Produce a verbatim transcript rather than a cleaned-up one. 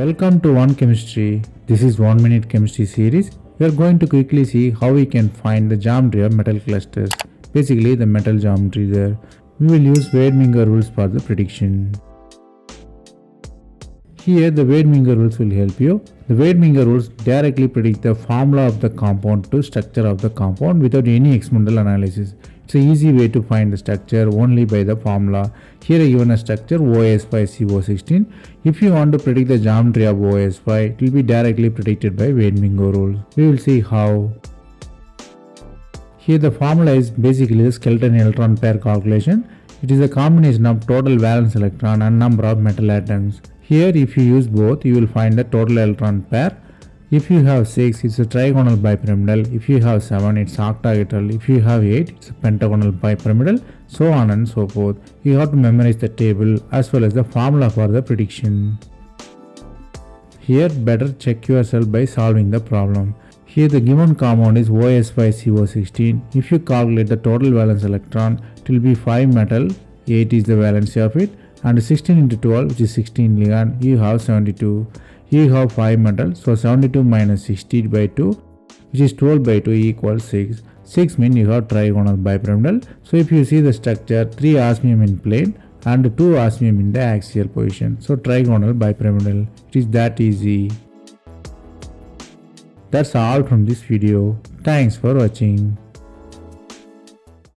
Welcome to One Chemistry. This is One Minute Chemistry series. We are going to quickly see how we can find the geometry of metal clusters, basically the metal geometry there. We will use Wade-Mingos' rules for the prediction. Here the Wade-Mingos' rules will help you. The Wade-Mingos' rules directly predict the formula of the compound to structure of the compound without any experimental analysis. It's an easy way to find the structure only by the formula. Here I given a structure O S five C O sixteen. If you want to predict the geometry of O S five, it will be directly predicted by Wade-Mingos rules. We will see how. Here the formula is basically the skeleton electron pair calculation. It is a combination of total valence electron and number of metal atoms. Here if you use both, you will find the total electron pair. If you have six, it's a trigonal bipyramidal. If you have seven, it's octahedral. If you have eight, it's a pentagonal bipyramidal, so on and so forth. You have to memorize the table as well as the formula for the prediction. Here, better check yourself by solving the problem. Here, the given compound is O S five C O sixteen. If you calculate the total valence electron, it will be five metal, eight is the valency of it, and sixteen into twelve, which is sixteen ligand, you have seventy-two. Here have five metals, so seventy-two minus sixty by two, which is twelve by two, equals six. six means you have trigonal bipyramidal. So if you see the structure, three osmium in plane and two osmium in the axial position. So trigonal bipyramidal. It is that easy. That's all from this video. Thanks for watching.